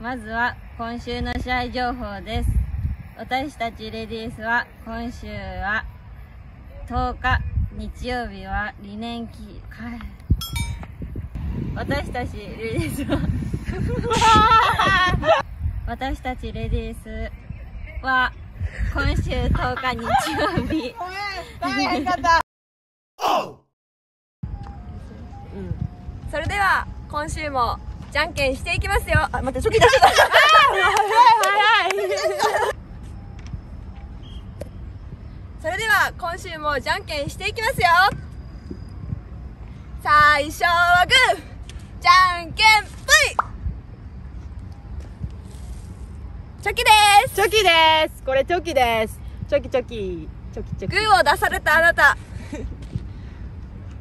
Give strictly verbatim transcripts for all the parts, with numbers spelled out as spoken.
まずは今週の試合情報です。私たちレディースは今週はとおか日曜日は理念記はい私たちレディースは私たちレディースは今週とおか日曜日それでは今週もじゃんけんしていきますよ。あ、待って、初期出しちゃった。それでは今週もじゃんけんしていきますよ。最初はグー、じゃんけんぽい。チョキです。チョキです。これチョキです。チョキチョキ、チョキチョキ。グーを出されたあなた。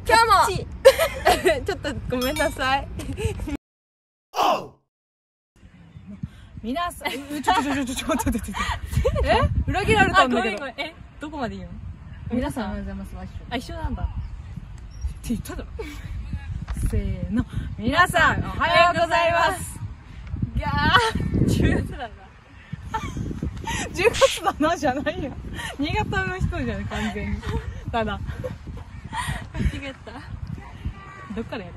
今日も。ちょっとごめんなさい。みなさん、ちょっとちょっとちょっとちょっとえ、裏切られたんだけど。え、どこまで言うの？皆さんおはようございます。あ、一緒なんだ。って言っただろ。せーの、皆さんおはようございます。いやー、じゅうがつなんだ。じゅうがつだなじゃないよ。新潟の人じゃん完全に。だな。間違った。どっからやる？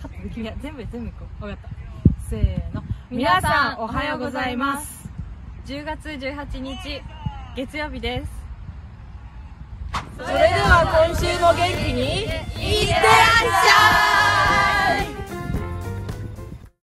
カットできる？いや、全部全部いこう。分かった。せーの。皆さん、おはようございます。じゅうがつじゅうはちにち、月曜日です。それでは今週も元気に、いってらっしゃい！